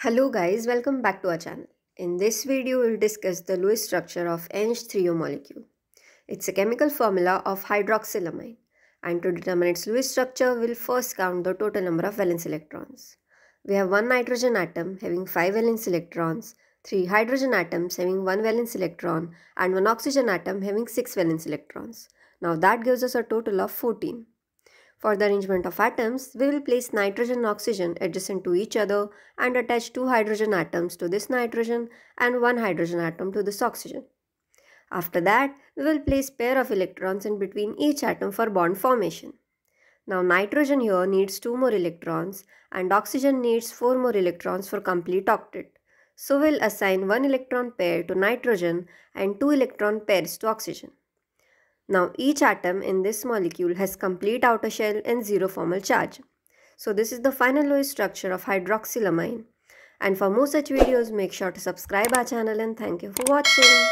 Hello guys, welcome back to our channel. In this video, we will discuss the Lewis structure of NH3O molecule. It's a chemical formula of hydroxylamine, and to determine its Lewis structure, we will first count the total number of valence electrons. We have one nitrogen atom having 5 valence electrons, 3 hydrogen atoms having 1 valence electron and 1 oxygen atom having 6 valence electrons. Now that gives us a total of 14. For the arrangement of atoms, we will place nitrogen and oxygen adjacent to each other and attach 2 hydrogen atoms to this nitrogen and 1 hydrogen atom to this oxygen. After that, we will place pair of electrons in between each atom for bond formation. Now nitrogen here needs 2 more electrons and oxygen needs 4 more electrons for complete octet. So we will assign 1 electron pair to nitrogen and 2 electron pairs to oxygen. Now each atom in this molecule has complete outer shell and 0 formal charge. So this is the final Lewis structure of hydroxylamine. And for more such videos, make sure to subscribe our channel, and thank you for watching.